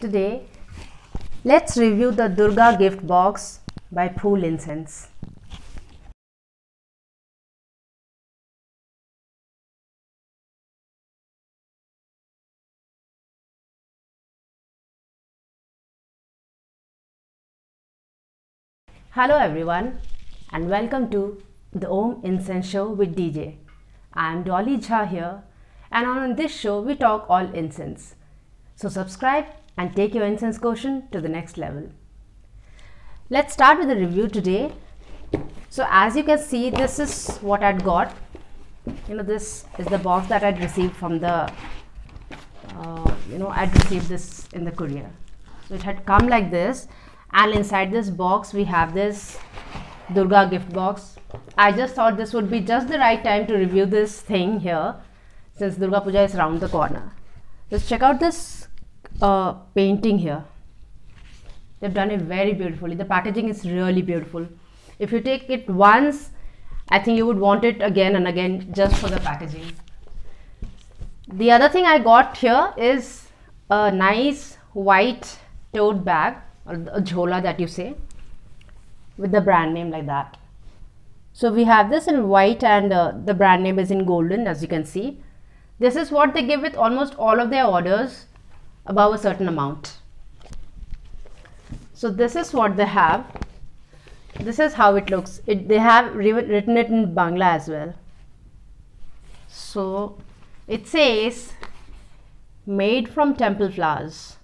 Today, let's review the Durga gift box by Phool Incense. Hello everyone and welcome to the Om Incense Show with DJ. I am Dolly Jha here, and on this show we talk all incense. So subscribe and take your incense quotient to the next level. Let's start with the review today. So as you can see, this is what I'd got. This is the box that I'd received from the, I'd received this in the courier. So it had come like this. And inside this box we have this Durga gift box. I just thought this would be just the right time to review this thing here since Durga Puja is around the corner. Just check out this painting here. They've done it very beautifully. The packaging is really beautiful. If you take it once, I think you would want it again and again just for the packaging. The other thing I got here is a nice white tote bag, or a jhola that you say, with the brand name like that. So we have this in white and the brand name is in golden, as you can see. This is what they give with almost all of their orders above a certain amount. So this is what they have. This is how it looks. They have written it in Bangla as well. So it says made from temple flowers.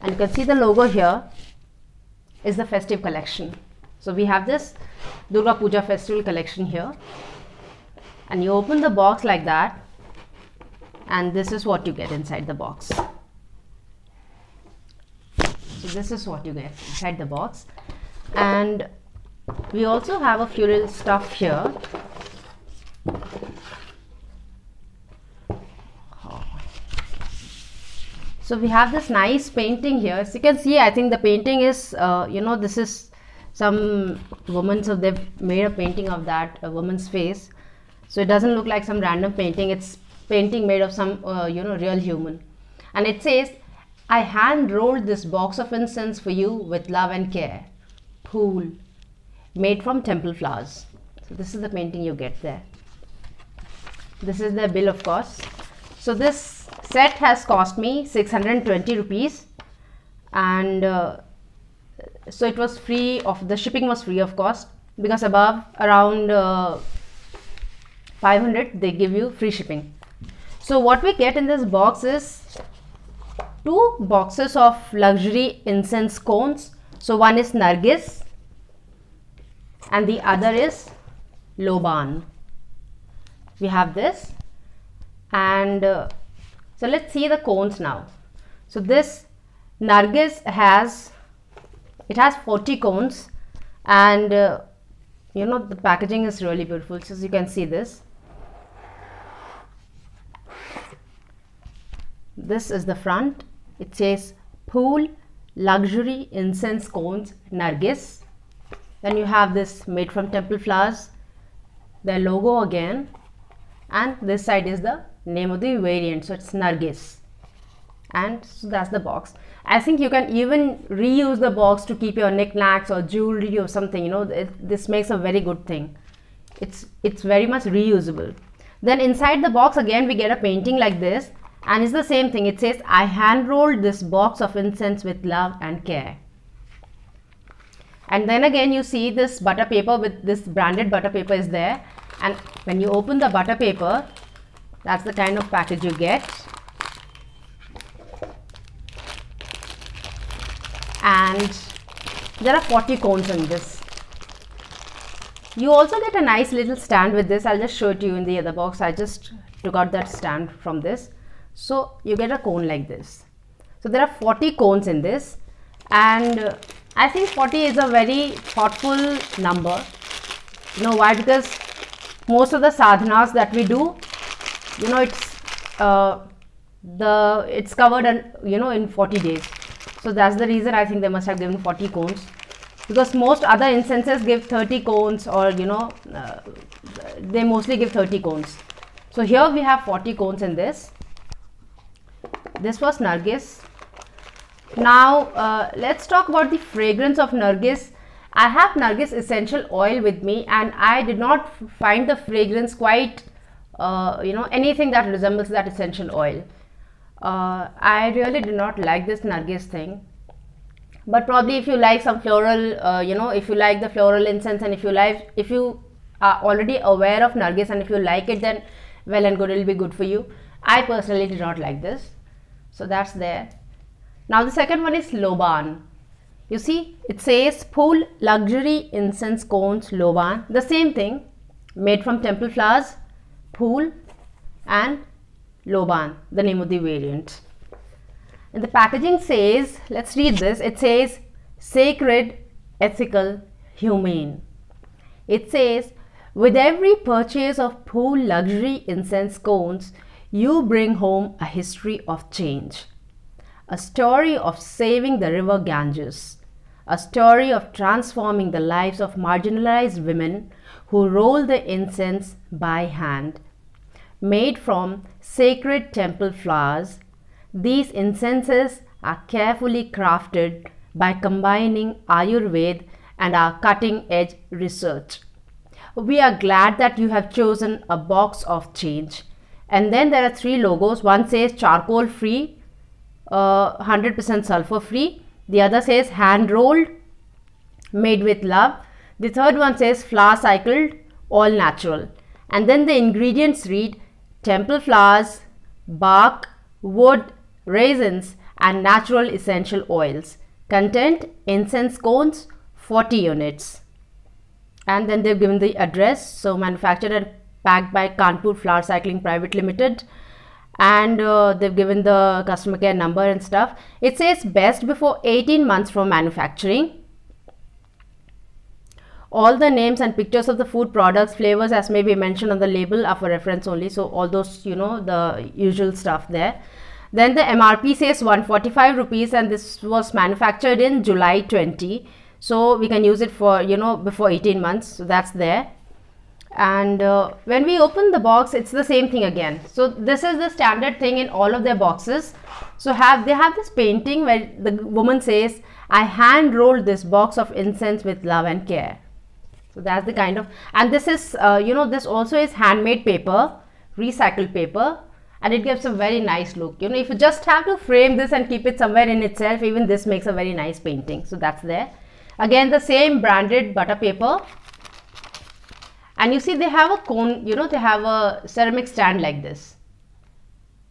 And you can see the logo here is the festive collection. So we have this Durga Puja festival collection here, and you open the box like that and this is what you get inside the box. So this is what you get inside the box, and we also have a few little stuff here. So we have this nice painting here. As you can see, I think the painting is, this is some woman, so they've made a painting of that woman's face. So it doesn't look like some random painting. It's painting made of some, real human. And it says, I hand rolled this box of incense for you with love and care. Phool, made from temple flowers. So this is the painting you get there. This is the bill, of course. So this set has cost me 620 rupees, and so it was free of, the shipping was free of cost, because above around 500 they give you free shipping. So what we get in this box is 2 boxes of luxury incense cones. So one is Nargis and the other is Loban. We have this. And so let's see the cones now. So this Nargis has 40 cones, and the packaging is really beautiful. So you can see this is the front. It says Phool luxury incense cones Nargis. Then you have this made from temple flowers, their logo again, and this side is the name of the variant, so it's Nargis. And so that's the box. I think you can even reuse the box to keep your knickknacks or jewelry or something. This makes a very good thing. It's very much reusable. Then inside the box again we get a painting like this, and it's the same thing. It says I hand rolled this box of incense with love and care. And then again you see this butter paper, with this branded butter paper is there, and when you open the butter paper, that's the kind of package you get. And there are 40 cones in this. You also get a nice little stand with this. I'll just show it to you in the other box. I just took out that stand from this. So you get a cone like this. So there are 40 cones in this, and I think 40 is a very thoughtful number. You know why? Because most of the sadhanas that we do, it's covered and in 40 days. So that's the reason I think they must have given 40 cones, because most other incenses give 30 cones, or they mostly give 30 cones. So here we have 40 cones in this. This was Nargis. Now let's talk about the fragrance of Nargis. I have Nargis essential oil with me, and I did not find the fragrance quite anything that resembles that essential oil. I really did not like this Nargis thing, but probably if you like some floral, if you like the floral incense, and if you are already aware of Nargis and if you like it, then well and good, it will be good for you. I personally did not like this, so that's there. Now the second one is Loban. You see, it says Phool luxury incense cones Loban. The same thing, made from temple flowers, Phool and Loban, the name of the variant. And the packaging says, let's read this. It says sacred, ethical, humane. It says, with every purchase of Phool luxury incense cones, you bring home a history of change, a story of saving the river Ganges, a story of transforming the lives of marginalized women who roll the incense by hand. Made from sacred temple flowers, these incenses are carefully crafted by combining Ayurveda and our cutting-edge research. We are glad that you have chosen a box of change. And then there are three logos. One says charcoal free, 100% sulfur free. The other says hand rolled, made with love. The third one says flower cycled, all natural. And then the ingredients read temple flowers, bark, wood, raisins and natural essential oils. Content incense cones 40 units. And then they've given the address. So manufactured and packed by Kanpur Flower Cycling Private Limited, and they've given the customer care number and stuff. It says best before 18 months from manufacturing. All the names and pictures of the food products, flavors as may be mentioned on the label are for reference only. So all those, you know, the usual stuff there. Then the MRP says 145 rupees, and this was manufactured in July 20. So we can use it for, you know, before 18 months. So that's there. And when we open the box, it's the same thing again. So this is the standard thing in all of their boxes. So they have this painting where the woman says, I hand rolled this box of incense with love and care. So that's the kind of, and this is, this also is handmade paper, recycled paper, and it gives a very nice look. You know, if you just have to frame this and keep it somewhere in itself, even this makes a very nice painting. So that's there. Again, the same branded butter paper. And you see they have a cone, you know, they have a ceramic stand like this.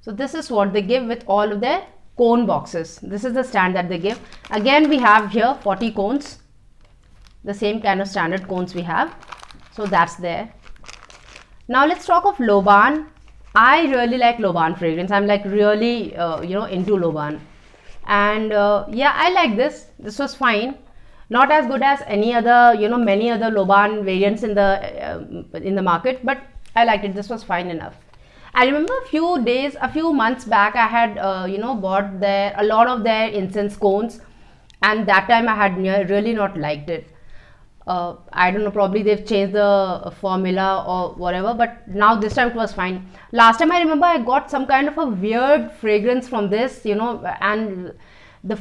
So this is what they give with all of their cone boxes. This is the stand that they give. Again, we have here 40 cones, the same kind of standard cones we have. So that's there. Now let's talk of Loban. I really like Loban fragrance. I'm like really, into Loban. And yeah, I like this. This was fine. Not as good as any other, you know, many other Loban variants in the market, but I liked it. This was fine enough. I remember a few months back, I had, bought a lot of their incense cones, and that time I had really not liked it. I don't know, probably they've changed the formula or whatever, but now this time it was fine. Last time I remember I got some kind of a weird fragrance from this, you know, and the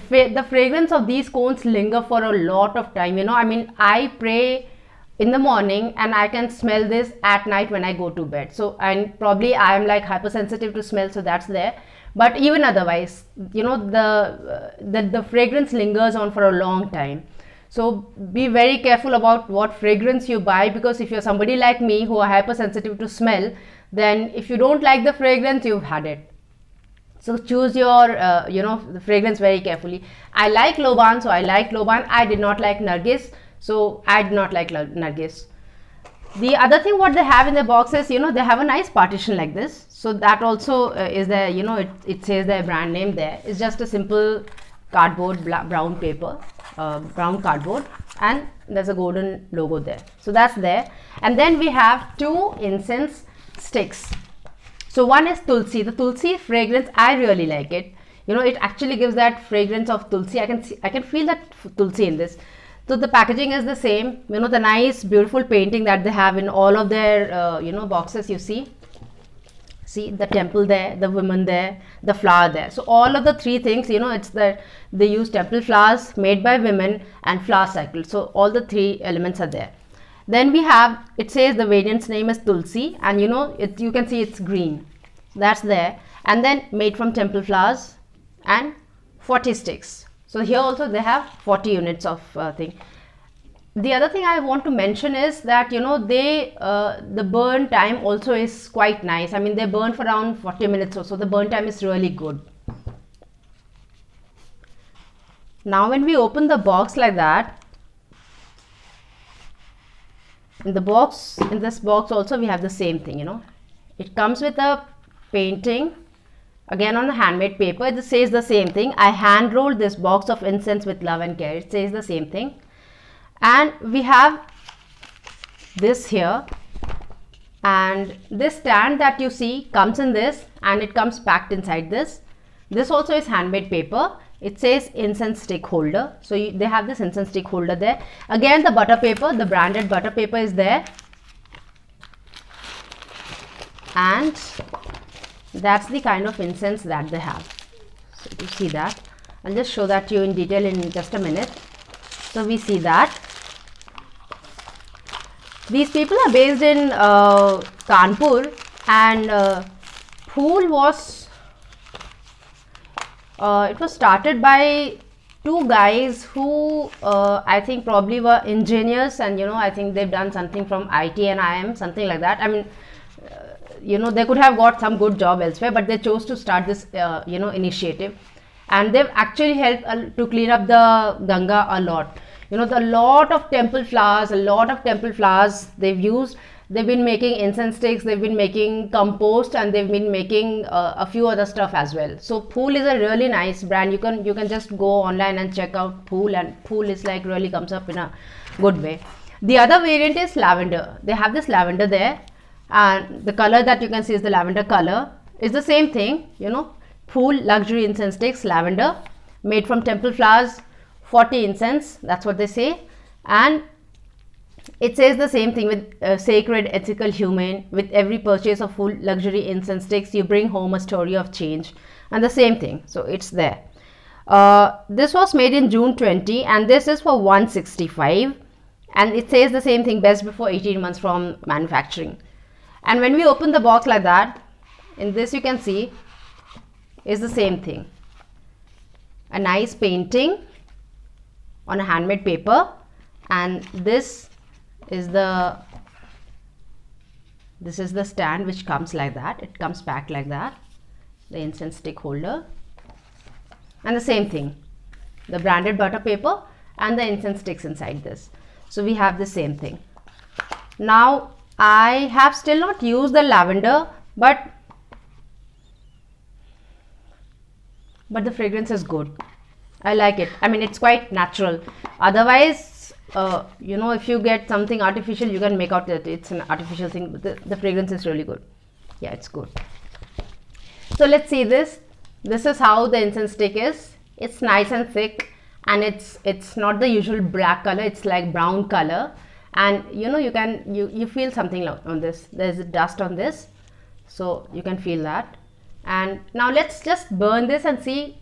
fragrance of these cones linger for a lot of time, you know. I mean, I pray in the morning and I can smell this at night when I go to bed. So, and probably I am like hypersensitive to smell, so that's there. But even otherwise, you know, the fragrance lingers on for a long time. So be very careful about what fragrance you buy, because if you're somebody like me who are hypersensitive to smell, then if you don't like the fragrance, you've had it. So choose your, the fragrance very carefully. I like Loban, so I like Loban. I did not like Nargis, so I did not like Nargis. The other thing what they have in the box is, you know, they have a nice partition like this. So that also is there, you know, it says their brand name there. It's just a simple cardboard, brown paper, brown cardboard, and there's a golden logo there. So that's there. And then we have two incense sticks. So one is Tulsi. The Tulsi fragrance, I really like it. You know, it actually gives that fragrance of Tulsi. I can feel that Tulsi in this. So the packaging is the same. You know, the nice, beautiful painting that they have in all of their, boxes, you see. See the temple there, the women there, the flower there. So all of the three things, you know, it's that they use temple flowers made by women and flower cycle. So all the three elements are there. Then we have, it says the variant's name is Tulsi, and you know, it, you can see it's green. That's there. And then made from temple flowers and 40 sticks. So here also they have 40 units of thing. The other thing I want to mention is that, you know, they the burn time also is quite nice. I mean, they burn for around 40 minutes or so. The burn time is really good. Now when we open the box like that, in the box, in this box also we have the same thing, you know. It comes with a painting, again on a handmade paper. It says the same thing. I hand rolled this box of incense with love and care. It says the same thing. And we have this here, and this stand that you see comes in this, and it comes packed inside this. This also is handmade paper. It says incense stick holder. So they have this incense stick holder there. Again, the butter paper, the branded butter paper is there. And that's the kind of incense that they have. So you see that. I'll just show that to you in detail in just a minute. So we see that. These people are based in Kanpur, and Phool was, it was started by two guys who I think probably were engineers, and you know, I think they've done something from IT and IM, something like that. I mean, you know, they could have got some good job elsewhere, but they chose to start this, you know, initiative. And they've actually helped to clean up the Ganga a lot. You know, a lot of temple flowers they've used. They've been making incense sticks, they've been making compost, and they've been making a few other stuff as well. So Phool is a really nice brand. You can just go online and check out Phool, and Phool is like really comes up in a good way. The other variant is lavender. They have this lavender there, and the color that you can see is the lavender color. It's the same thing, you know. Phool luxury incense sticks, lavender, made from temple flowers, 40 incense, that's what they say. And it says the same thing with sacred, ethical, humane. With every purchase of Phool luxury incense sticks, you bring home a story of change. And the same thing, so it's there. This was made in June 20, and this is for 165. And it says the same thing, best before 18 months from manufacturing. And when we open the box like that, in this you can see, is the same thing, a nice painting on a handmade paper, and this is the stand which comes like that. It comes packed like that, the incense stick holder, and the same thing, the branded butter paper and the incense sticks inside this. So we have the same thing. Now I have still not used the lavender, but the fragrance is good. I like it. I mean, it's quite natural. Otherwise, you know, if you get something artificial, you can make out that it's an artificial thing, but the fragrance is really good. Yeah, it's good. So let's see this. This is how the incense stick is. It's nice and thick, and it's not the usual black color. It's like brown color, and you know, you feel something on this. There's a dust on this, so you can feel that. And now let's just burn this and see.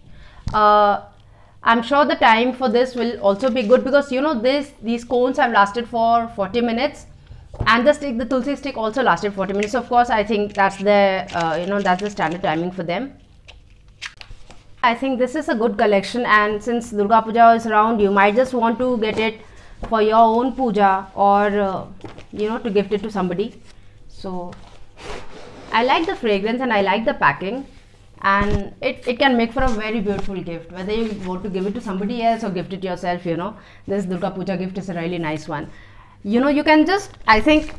I'm sure the time for this will also be good, because you know, these cones have lasted for 40 minutes, and the stick, the tulsi stick, also lasted 40 minutes. Of course, I think that's the you know, that's the standard timing for them. I think this is a good collection, and since Durga Puja is around, you might just want to get it for your own puja, or you know, to gift it to somebody. So I like the fragrance, and I like the packing, and it can make for a very beautiful gift, whether you want to give it to somebody else or gift it yourself. You know, this Durga Puja gift is a really nice one. You know, you can just, I think,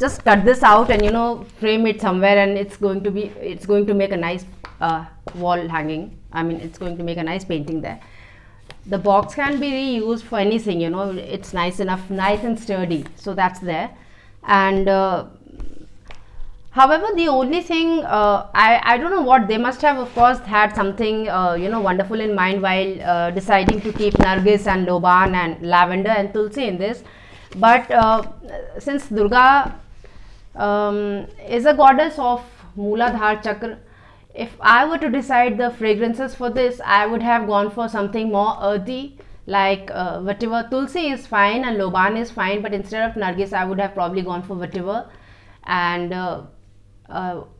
just cut this out and, you know, frame it somewhere, and it's going to make a nice wall hanging. I mean, it's going to make a nice painting there. The box can be reused for anything, you know. It's nice enough, nice and sturdy, so that's there. And however, the only thing, I don't know what, they must have of course had something, you know, wonderful in mind while deciding to keep Nargis and Loban and Lavender and Tulsi in this. But since Durga is a goddess of Mooladhar Chakra. If I were to decide the fragrances for this, I would have gone for something more earthy, like Vativa. Tulsi is fine and Loban is fine, but instead of Nargis, I would have probably gone for Vativa. And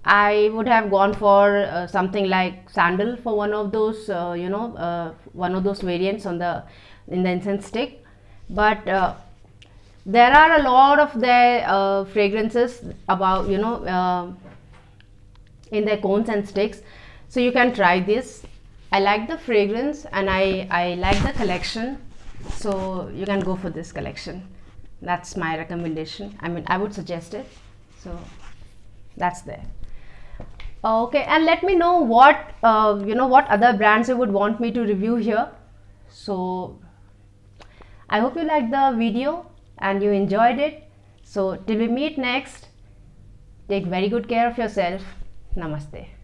I would have gone for something like sandal for one of those, one of those variants on the incense stick. But there are a lot of their fragrances about, in their cones and sticks, so you can try this. I like the fragrance and I like the collection, so you can go for this collection. That's my recommendation. I mean, I would suggest it. So that's there. Okay, and let me know what what other brands you would want me to review here. So I hope you liked the video and you enjoyed it. So till we meet next, take very good care of yourself. Namaste.